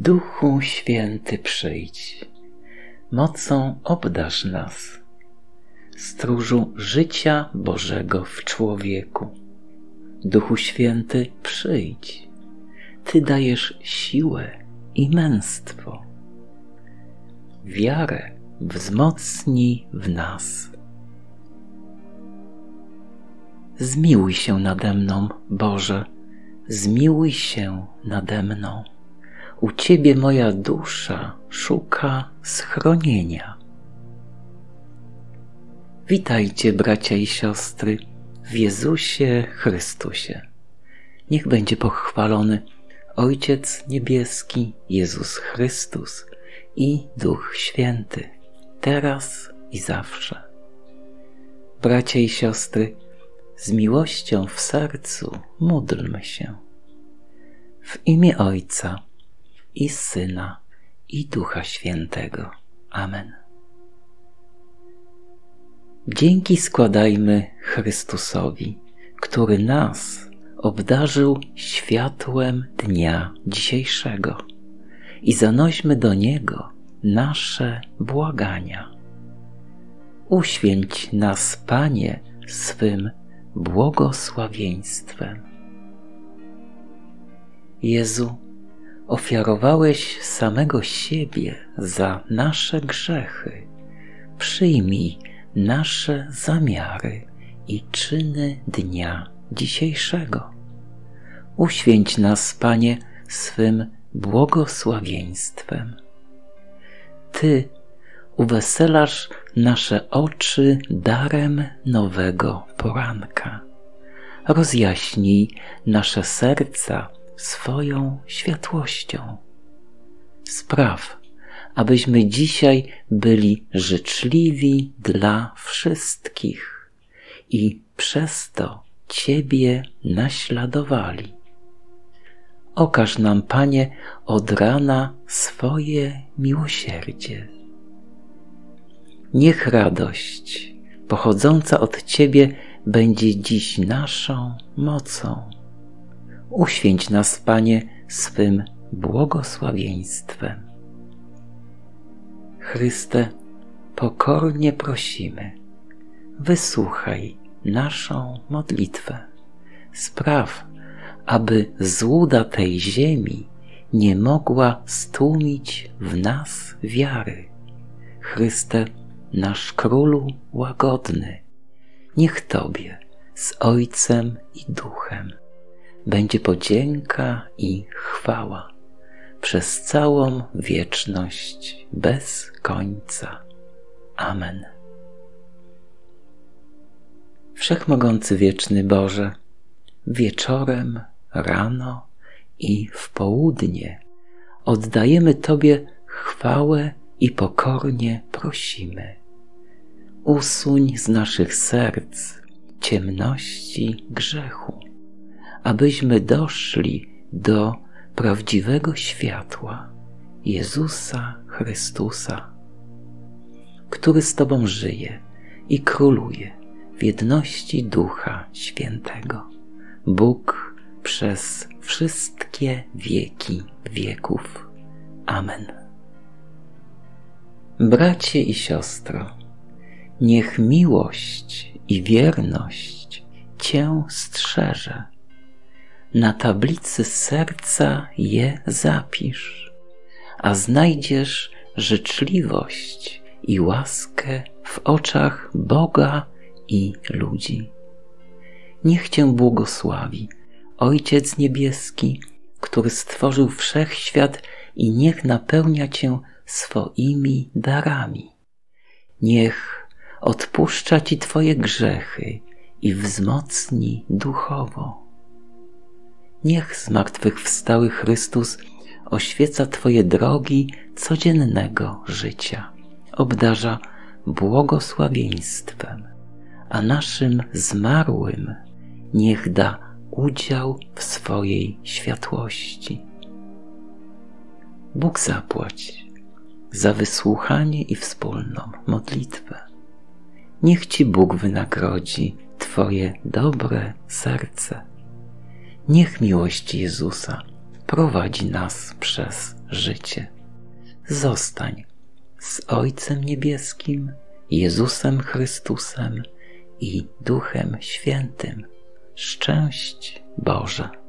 Duchu Święty przyjdź, mocą obdarz nas, stróżu życia Bożego w człowieku. Duchu Święty przyjdź, Ty dajesz siłę i męstwo. Wiarę wzmocnij w nas. Zmiłuj się nade mną, Boże, zmiłuj się nade mną. U Ciebie moja dusza szuka schronienia. Witajcie, bracia i siostry, w Jezusie Chrystusie. Niech będzie pochwalony Ojciec Niebieski, Jezus Chrystus i Duch Święty, teraz i zawsze. Bracia i siostry, z miłością w sercu módlmy się. W imię Ojca i Syna, i Ducha Świętego. Amen. Dzięki składajmy Chrystusowi, który nas obdarzył światłem dnia dzisiejszego, i zanośmy do Niego nasze błagania. Uświęć nas, Panie, swym błogosławieństwem. Jezu, ofiarowałeś samego siebie za nasze grzechy. Przyjmij nasze zamiary i czyny dnia dzisiejszego. Uświęć nas, Panie, swym błogosławieństwem. Ty uweselasz nasze oczy darem nowego poranka. Rozjaśnij nasze serca swoją światłością. Spraw, abyśmy dzisiaj byli życzliwi dla wszystkich i przez to Ciebie naśladowali. Okaż nam, Panie, od rana swoje miłosierdzie. Niech radość pochodząca od Ciebie będzie dziś naszą mocą. Uświęć nas, Panie, swym błogosławieństwem. Chryste, pokornie prosimy, wysłuchaj naszą modlitwę. Spraw, aby złuda tej ziemi nie mogła stłumić w nas wiary. Chryste, nasz Królu łagodny, niech Tobie z Ojcem i Duchem będzie podzięka i chwała przez całą wieczność bez końca. Amen. Wszechmogący wieczny Boże, wieczorem, rano i w południe oddajemy Tobie chwałę i pokornie prosimy. Usuń z naszych serc ciemności grzechu, abyśmy doszli do prawdziwego światła Jezusa Chrystusa, który z Tobą żyje i króluje w jedności Ducha Świętego, Bóg przez wszystkie wieki wieków. Amen. Bracie i siostro, niech miłość i wierność Cię strzeże. Na tablicy serca je zapisz, a znajdziesz życzliwość i łaskę w oczach Boga i ludzi. Niech Cię błogosławi Ojciec Niebieski, który stworzył wszechświat, i niech napełnia Cię swoimi darami. Niech odpuszcza Ci Twoje grzechy i wzmocni duchowo. Niech zmartwychwstały Chrystus oświeca Twoje drogi codziennego życia, obdarza błogosławieństwem, a naszym zmarłym niech da udział w swojej światłości. Bóg zapłać za wysłuchanie i wspólną modlitwę. Niech Ci Bóg wynagrodzi Twoje dobre serce. Niech miłość Jezusa, prowadzi nas przez życie. Zostań z Ojcem Niebieskim, Jezusem Chrystusem i Duchem Świętym. Szczęść Boże!